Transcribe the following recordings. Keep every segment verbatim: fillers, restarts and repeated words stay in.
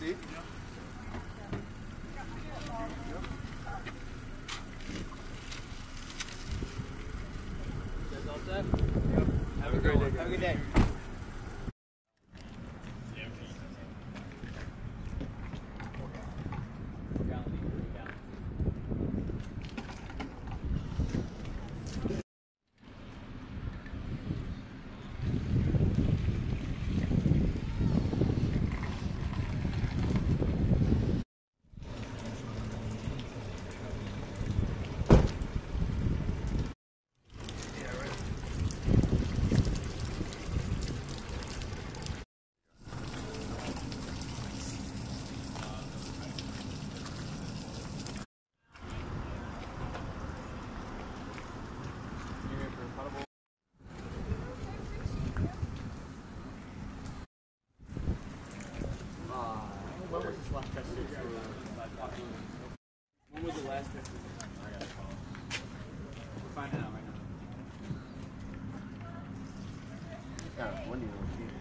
see? Yep. You guys all set? Yep. Have a great day. Have a good day. When was the last test? I gotta call. We're finding out right now. Got a one-year-old kid.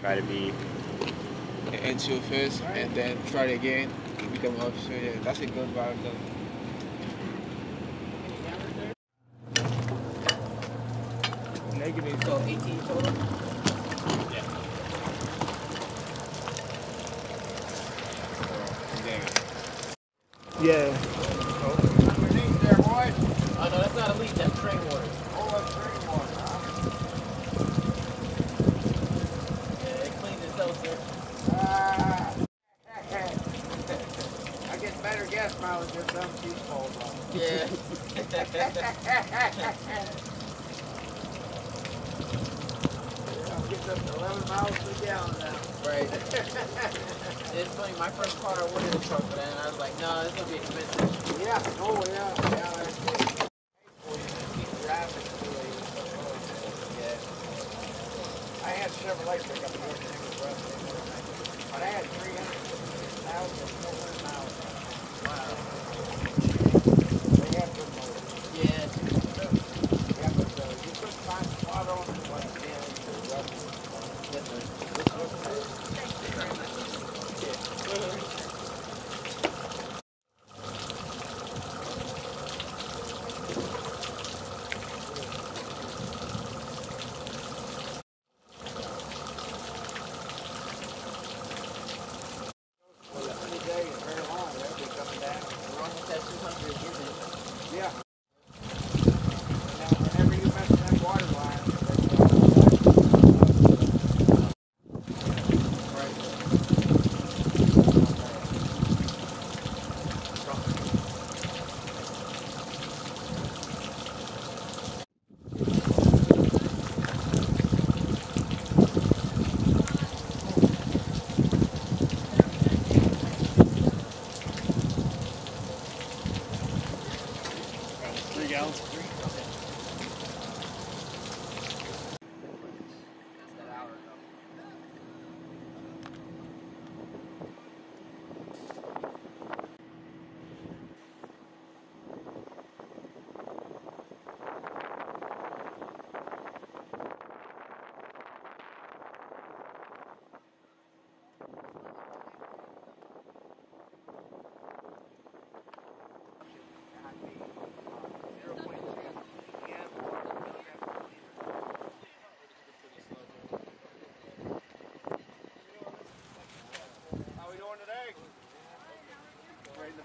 Try to be an N two first, and then try it again, become an officer. Yeah, that's a good vibe though. Negative, so eighteen total? Yeah. Damn. Yeah. Your name's there, boy. Oh, no, that's not elite, that's train water. Oh, that's train water. I get better gas mileage if some cheese falls off. Yeah. I'm getting up to eleven miles per gallon now. Right. It's funny, my first car I wanted a truck for that, and I was like, no, this is going to be expensive. Yeah, oh yeah, yeah, that's good. Keep driving too late. I had Chevrolet pick up more than it was rough. But I had three hundred thousand miles. Wow. They have good motors. Yeah. Yeah, but uh, you put fine spot on and what's in it. Thank you very much. Yeah.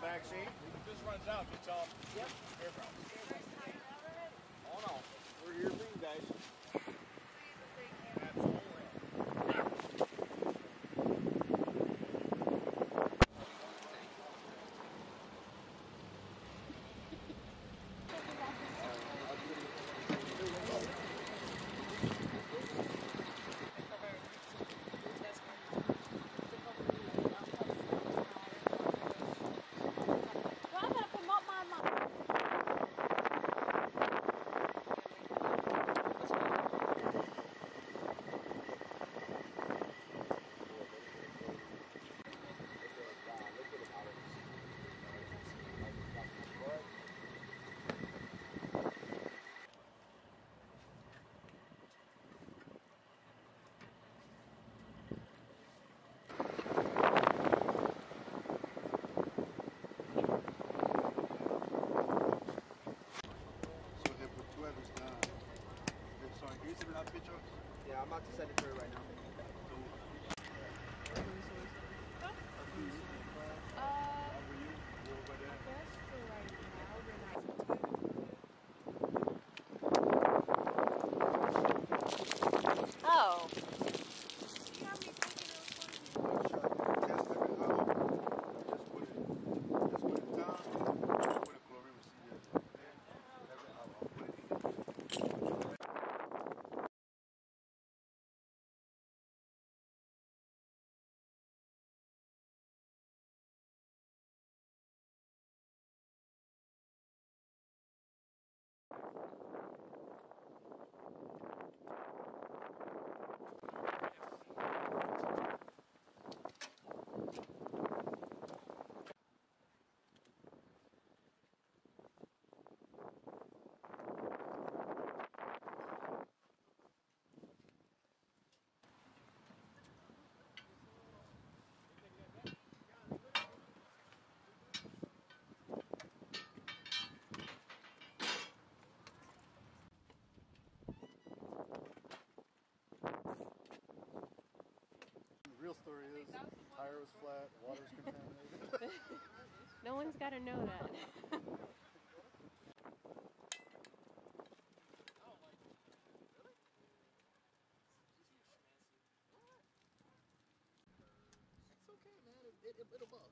Vaccine. This runs out, you tell them. Yep. Air oh no, we're here for you guys. That's have to send it through right now. Oh. Real story is the tire was flat, water's contaminated. No one's got to know that. It's okay, man. It, it, it'll bug.